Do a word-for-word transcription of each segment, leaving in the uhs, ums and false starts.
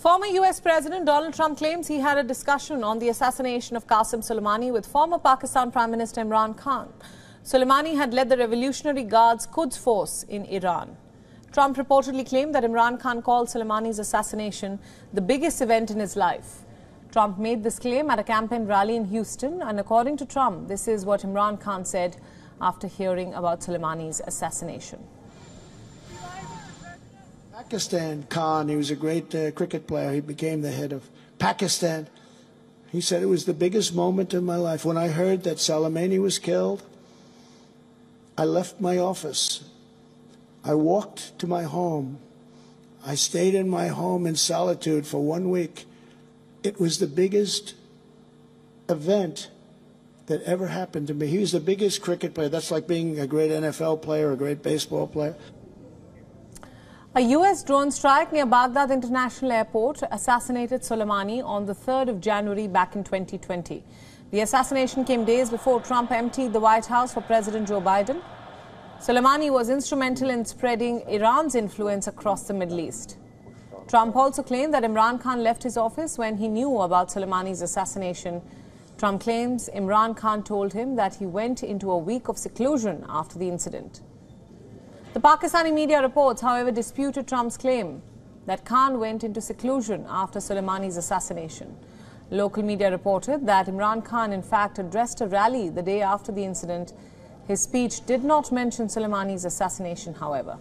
Former U S President Donald Trump claims he had a discussion on the assassination of Qasem Soleimani with former Pakistan Prime Minister Imran Khan. Soleimani had led the Revolutionary Guards Quds Force in Iran. Trump reportedly claimed that Imran Khan called Soleimani's assassination the biggest event in his life. Trump made this claim at a campaign rally in Houston, and according to Trump, this is what Imran Khan said after hearing about Soleimani's assassination. Pakistan, Khan, he was a great uh, cricket player. He became the head of Pakistan. He said it was the biggest moment in my life. When I heard that Soleimani was killed, I left my office. I walked to my home. I stayed in my home in solitude for one week. It was the biggest event that ever happened to me. He was the biggest cricket player. That's like being a great N F L player, a great baseball player. A U S drone strike near Baghdad International Airport assassinated Soleimani on the third of January back in twenty twenty. The assassination came days before Trump emptied the White House for President Joe Biden. Soleimani was instrumental in spreading Iran's influence across the Middle East. Trump also claimed that Imran Khan left his office when he knew about Soleimani's assassination. Trump claims Imran Khan told him that he went into a week of seclusion after the incident. The Pakistani media reports, however, disputed Trump's claim that Khan went into seclusion after Soleimani's assassination. Local media reported that Imran Khan, in fact, addressed a rally the day after the incident. His speech did not mention Soleimani's assassination, however.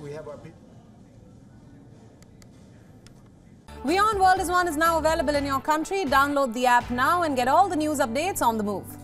We have our WION World is One is now available in your country. Download the app now and get all the news updates on the move.